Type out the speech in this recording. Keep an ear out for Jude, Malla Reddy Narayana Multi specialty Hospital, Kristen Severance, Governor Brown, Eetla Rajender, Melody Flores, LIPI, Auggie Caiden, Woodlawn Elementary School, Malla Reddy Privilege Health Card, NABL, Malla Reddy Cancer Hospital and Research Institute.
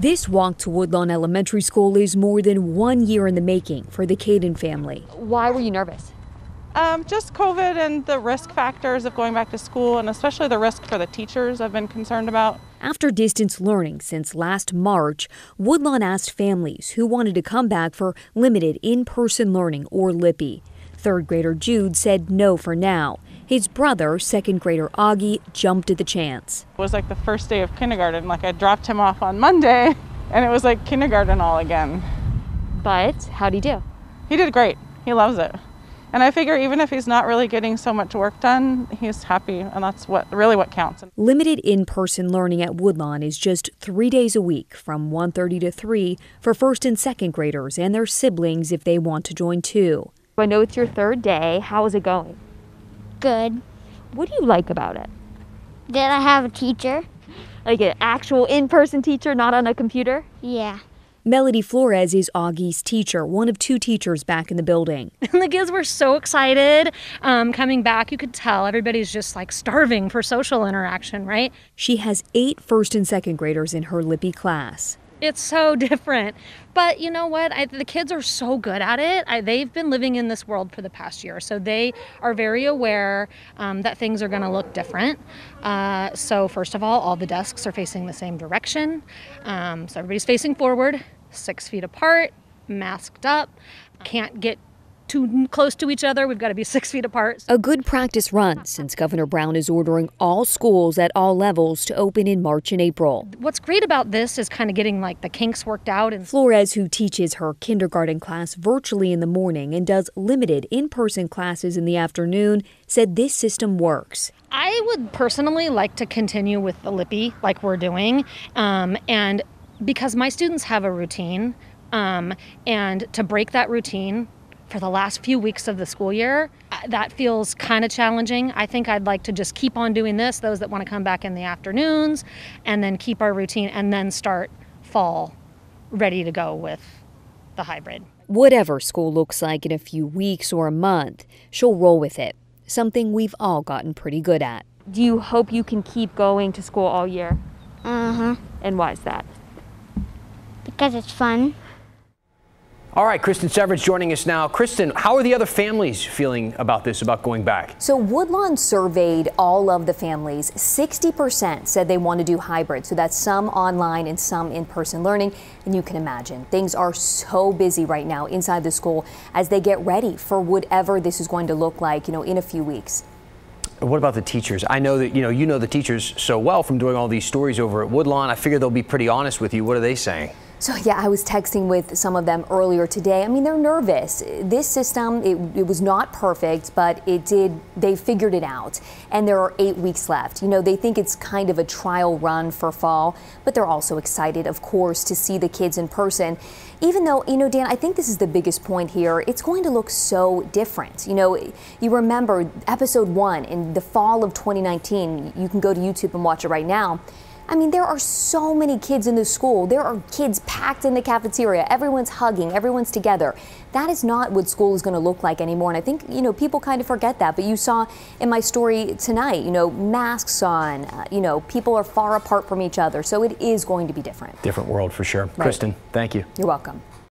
This walk to Woodlawn Elementary School is more than 1 year in the making for the Caiden family. Why were you nervous? Just COVID and the risk factors of going back to school, and especially the risk for the teachers I've been concerned about. After distance learning since last March, Woodlawn asked families who wanted to come back for limited in-person learning or LIPI. Third grader Jude said no for now. His brother, second grader Auggie, jumped at the chance. It was like the first day of kindergarten. Like, I dropped him off on Monday and it was like kindergarten all again. But how'd he do? He did great. He loves it. And I figure even if he's not really getting so much work done, he's happy, and that's what counts. Limited in-person learning at Woodlawn is just 3 days a week from 1:30 to 3 for first and second graders and their siblings if they want to join too. I know it's your third day. How is it going? Good. What do you like about it? That I have a teacher. Like an actual in-person teacher, not on a computer? Yeah. Melody Flores is Augie's teacher, one of two teachers back in the building. The kids were so excited coming back. You could tell everybody's just like starving for social interaction, right? She has 8 first and second graders in her LIPI class. It's so different. But you know what? The kids are so good at it. They've been living in this world for the past year, so they are very aware that things are going to look different. So first of all the desks are facing the same direction. So everybody's facing forward, 6 feet apart, masked up, can't get too close to each other. We've got to be 6 feet apart. A good practice run since Governor Brown is ordering all schools at all levels to open in March and April. What's great about this is kind of getting like the kinks worked out. And Flores, who teaches her kindergarten class virtually in the morning and does limited in-person classes in the afternoon, said this system works. I would personally like to continue with the LIPI like we're doing, and because my students have a routine, and to break that routine for the last few weeks of the school year, that feels kind of challenging. I think I'd like to just keep on doing this, those that want to come back in the afternoons, and then keep our routine and then start fall ready to go with the hybrid. Whatever school looks like in a few weeks or a month, she'll roll with it, something we've all gotten pretty good at. Do you hope you can keep going to school all year? Uh-huh. And why is that? Because it's fun. All right, Kristen Severance joining us now. Kristen, how are the other families feeling about this, about going back? So Woodlawn surveyed all of the families. 60% said they want to do hybrid, so that's some online and some in-person learning. And you can imagine, things are so busy right now inside the school as they get ready for whatever this is going to look like, you know, in a few weeks. What about the teachers? I know that you know the teachers so well from doing all these stories over at Woodlawn. I figure they'll be pretty honest with you. What are they saying? So yeah, I was texting with some of them earlier today. I mean, they're nervous. This system, it was not perfect, but they figured it out. And there are 8 weeks left. You know, they think it's kind of a trial run for fall, but they're also excited, of course, to see the kids in person. Even though, you know, Dan, I think this is the biggest point here. It's going to look so different. You know, you remember episode 1 in the fall of 2019. You can go to YouTube and watch it right now. I mean, there are so many kids in the school. There are kids packed in the cafeteria. Everyone's hugging, everyone's together. That is not what school is going to look like anymore. And I think, you know, people kind of forget that. But you saw in my story tonight, you know, masks on, you know, people are far apart from each other. So it is going to be different. Different world for sure. Right. Kristen, thank you. You're welcome.